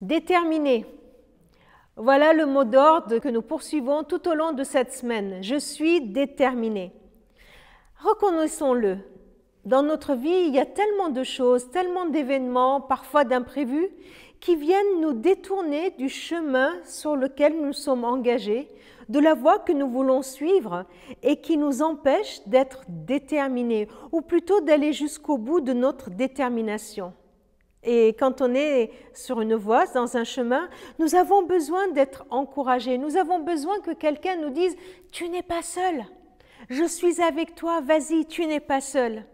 Déterminé. Voilà le mot d'ordre que nous poursuivons tout au long de cette semaine. Je suis déterminé. Reconnaissons-le. Dans notre vie, il y a tellement de choses, tellement d'événements, parfois d'imprévus, qui viennent nous détourner du chemin sur lequel nous sommes engagés, de la voie que nous voulons suivre et qui nous empêche d'être déterminés, ou plutôt d'aller jusqu'au bout de notre détermination. Et quand on est sur une voie, dans un chemin, nous avons besoin d'être encouragés, nous avons besoin que quelqu'un nous dise « tu n'es pas seul, je suis avec toi, vas-y, tu n'es pas seul ».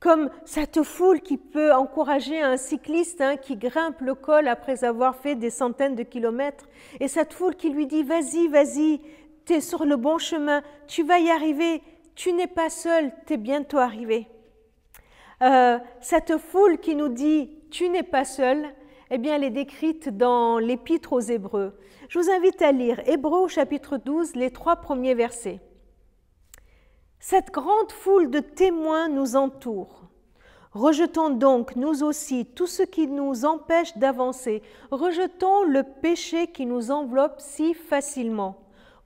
Comme cette foule qui peut encourager un cycliste qui grimpe le col après avoir fait des centaines de kilomètres, et cette foule qui lui dit « vas-y, vas-y, tu es sur le bon chemin, tu vas y arriver, tu n'es pas seul, tu es bientôt arrivé ». Cette foule qui nous dit « tu n'es pas seul », eh bien, elle est décrite dans l'Épître aux Hébreux. Je vous invite à lire Hébreux chapitre 12, les 3 premiers versets. « Cette grande foule de témoins nous entoure. Rejetons donc, nous aussi, tout ce qui nous empêche d'avancer. Rejetons le péché qui nous enveloppe si facilement.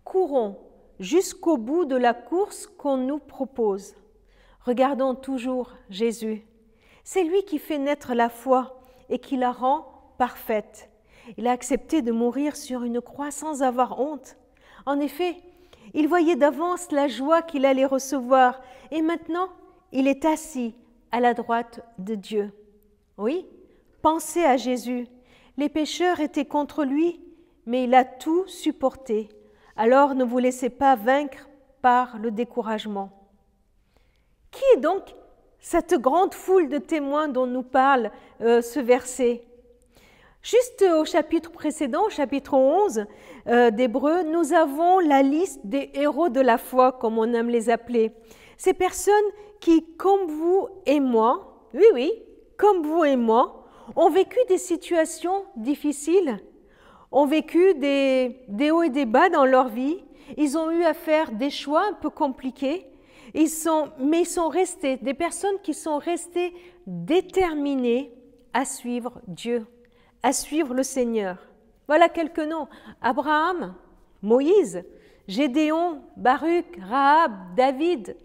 Courons jusqu'au bout de la course qu'on nous propose. Regardons toujours Jésus. C'est lui qui fait naître la foi et qui la rend parfaite. Il a accepté de mourir sur une croix sans avoir honte. En effet, il voyait d'avance la joie qu'il allait recevoir et maintenant, il est assis à la droite de Dieu. Oui, pensez à Jésus. Les pécheurs étaient contre lui, mais il a tout supporté. Alors ne vous laissez pas vaincre par le découragement. » Qui est donc cette grande foule de témoins dont nous parle ce verset ? Juste au chapitre précédent, au chapitre 11 d'Hébreux, nous avons la liste des héros de la foi, comme on aime les appeler. Ces personnes qui, comme vous et moi, comme vous et moi, ont vécu des situations difficiles, ont vécu des hauts et des bas dans leur vie. Ils ont eu à faire des choix un peu compliqués, mais ils sont restés, des personnes qui sont restées déterminées à suivre Dieu, à suivre le Seigneur. Voilà quelques noms: Abraham, Moïse, Gédéon, Baruch, Rahab, David,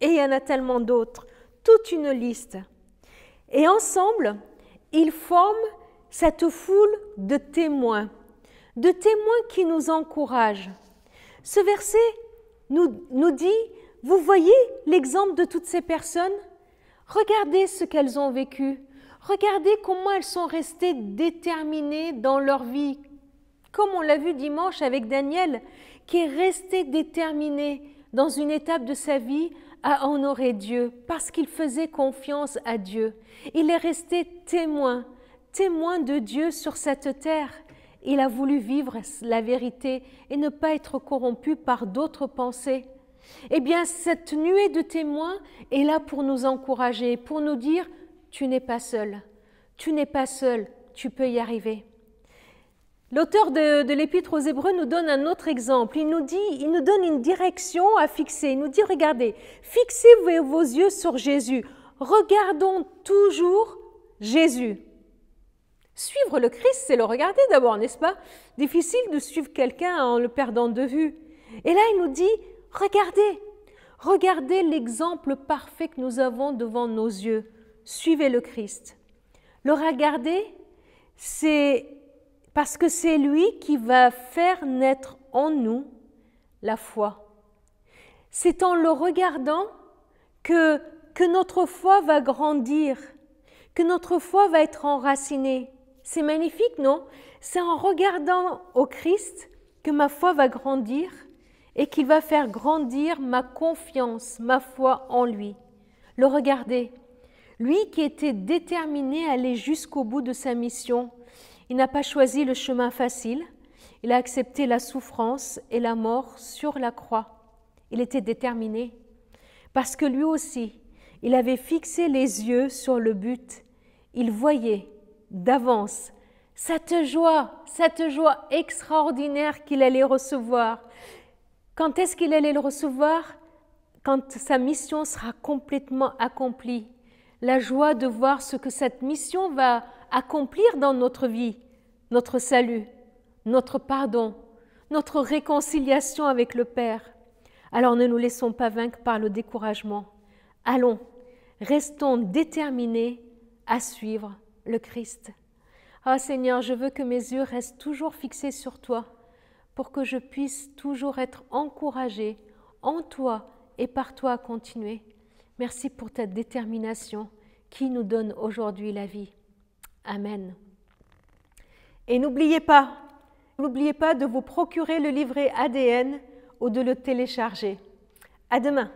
et il y en a tellement d'autres, toute une liste. Et ensemble, ils forment cette foule de témoins qui nous encouragent. Ce verset nous dit: vous voyez l'exemple de toutes ces personnes? Regardez ce qu'elles ont vécu. Regardez comment elles sont restées déterminées dans leur vie. Comme on l'a vu dimanche avec Daniel, qui est resté déterminé dans une étape de sa vie à honorer Dieu, parce qu'il faisait confiance à Dieu. Il est resté témoin, témoin de Dieu sur cette terre. Il a voulu vivre la vérité et ne pas être corrompu par d'autres pensées. Eh bien, cette nuée de témoins est là pour nous encourager, pour nous dire « tu n'es pas seul, tu n'es pas seul, tu peux y arriver ». L'auteur de l'Épître aux Hébreux nous donne un autre exemple. Il nous donne une direction à fixer. Il nous dit « regardez, fixez vos yeux sur Jésus, regardons toujours Jésus ». Suivre le Christ, c'est le regarder d'abord, n'est-ce pas? Difficile de suivre quelqu'un en le perdant de vue. Et là, il nous dit: regardez, regardez l'exemple parfait que nous avons devant nos yeux. Suivez le Christ. Le regarder, c'est parce que c'est lui qui va faire naître en nous la foi. C'est en le regardant que notre foi va grandir, que notre foi va être enracinée. C'est magnifique, non? C'est en regardant au Christ que ma foi va grandir, et qu'il va faire grandir ma confiance, ma foi en lui. Le regarder, lui qui était déterminé à aller jusqu'au bout de sa mission. Il n'a pas choisi le chemin facile, il a accepté la souffrance et la mort sur la croix. Il était déterminé, parce que lui aussi, il avait fixé les yeux sur le but. Il voyait d'avance cette joie extraordinaire qu'il allait recevoir. Quand est-ce qu'il allait le recevoir? Quand sa mission sera complètement accomplie. La joie de voir ce que cette mission va accomplir dans notre vie, notre salut, notre pardon, notre réconciliation avec le Père. Alors ne nous laissons pas vaincre par le découragement. Allons, restons déterminés à suivre le Christ. Ah Seigneur, je veux que mes yeux restent toujours fixés sur toi, pour que je puisse toujours être encouragée en toi et par toi à continuer. Merci pour ta détermination qui nous donne aujourd'hui la vie. Amen. Et n'oubliez pas de vous procurer le livret ADN ou de le télécharger. À demain.